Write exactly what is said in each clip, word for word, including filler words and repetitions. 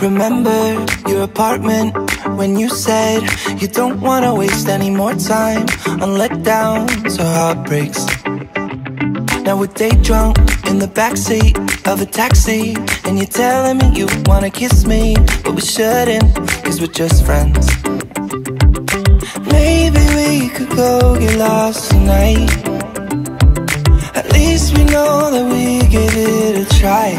Remember your apartment when you said you don't want to waste any more time on letdowns or heartbreaks. Now we're day drunk in the backseat of a taxi, and you're telling me you want to kiss me, but we shouldn't, cause we're just friends. Maybe we could go get lost tonight. At least we know that we give it a try.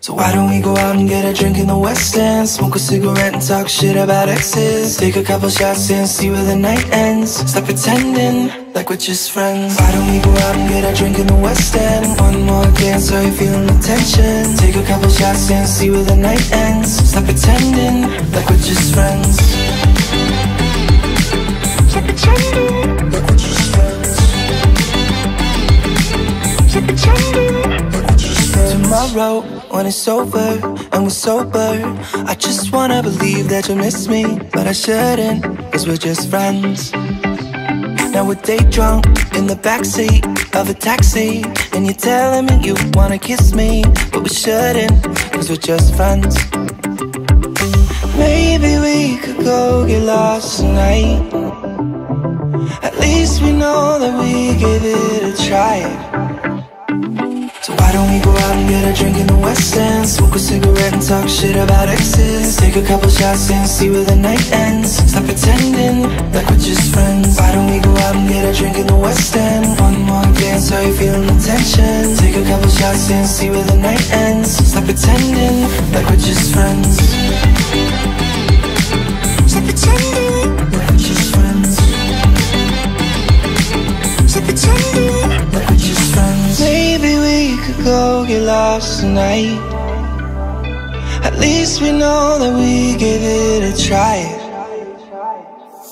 So why don't we go out and get a drink in the West End, smoke a cigarette and talk shit about exes, take a couple shots and see where the night ends. Stop pretending like we're just friends. Why don't we go out and get a drink in the West End, one more dance, are you feeling the tension? Take a couple shots and see where the night ends. Stop pretending like we're just friends. Stop pretending like we're just friends. Stop pretending like we're just friends. Tomorrow, when it's over and we're sober, I just wanna believe that you miss me, but I shouldn't, cause we're just friends. Now we're day drunk in the backseat of a taxi, and you're telling me you wanna kiss me, but we shouldn't, cause we're just friends. Maybe we could go get lost tonight. At least we know that we give it a try. So why don't we go out and get a drink in the West End, smoke a cigarette and talk shit about exes, take a couple shots and see where the night ends. Stop pretending like we're just friends. Why don't we go out and get a drink in the West End, one more dance, are you feeling the tension? Take a couple shots and see where the night ends. Stop pretending like we're just friends. Stop pretending like we're just friends. Stop pretending like we're just friends. Maybe go get lost tonight. At least we know that we gave it a try.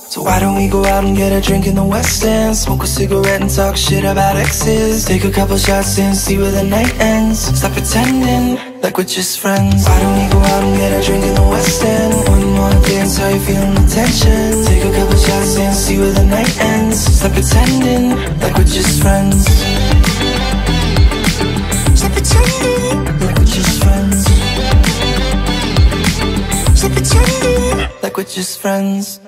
So why don't we go out and get a drink in the West End, smoke a cigarette and talk shit about exes, take a couple shots and see where the night ends. Stop pretending like we're just friends. Why don't we go out and get a drink in the West End, one more dance, are you feeling the tension? Take a couple shots and see where the night ends. Stop pretending like we're just friends. Stop pretending like we're just friends. Stop pretending like we're just friends.